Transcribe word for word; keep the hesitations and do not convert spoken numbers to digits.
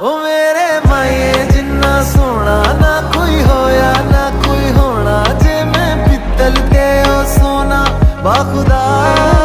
ओ मेरे माये जिन्ना सोना ना कोई होया ना कोई होना जे मैं पित्तल ते ओ सोना बा खुदा।